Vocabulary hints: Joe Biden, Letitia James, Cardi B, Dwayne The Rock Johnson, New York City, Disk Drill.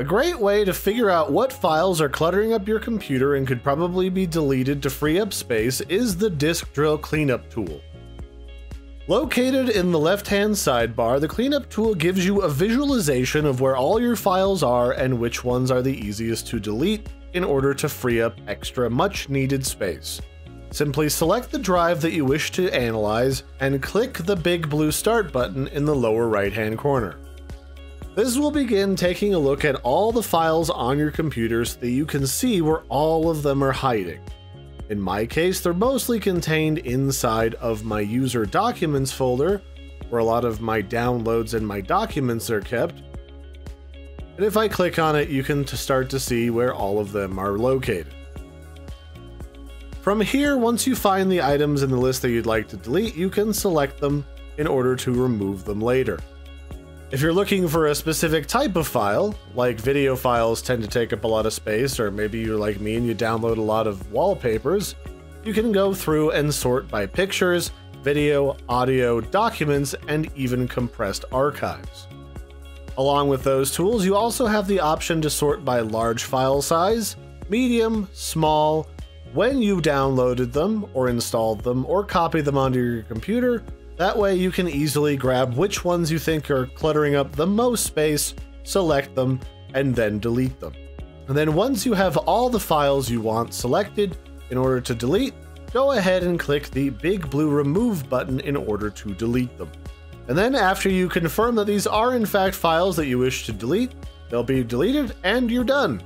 A great way to figure out what files are cluttering up your computer and could probably be deleted to free up space is the Disk Drill Cleanup tool. Located in the left-hand sidebar, the Cleanup tool gives you a visualization of where all your files are and which ones are the easiest to delete in order to free up extra much-needed space. Simply select the drive that you wish to analyze and click the big blue Start button in the lower right-hand corner. This will begin taking a look at all the files on your computer so that you can see where all of them are hiding. In my case, they're mostly contained inside of my user documents folder, where a lot of my downloads and my documents are kept. And if I click on it, you can start to see where all of them are located. From here, once you find the items in the list that you'd like to delete, you can select them in order to remove them later. If you're looking for a specific type of file, like video files tend to take up a lot of space, or maybe you're like me and you download a lot of wallpapers, you can go through and sort by pictures, video, audio, documents, and even compressed archives. Along with those tools, you also have the option to sort by large file size, medium, small, when you downloaded them, or installed them, or copied them onto your computer. That way you can easily grab which ones you think are cluttering up the most space, select them, and then delete them. And then once you have all the files you want selected in order to delete, go ahead and click the big blue Remove button in order to delete them. And then after you confirm that these are in fact files that you wish to delete, they'll be deleted and you're done.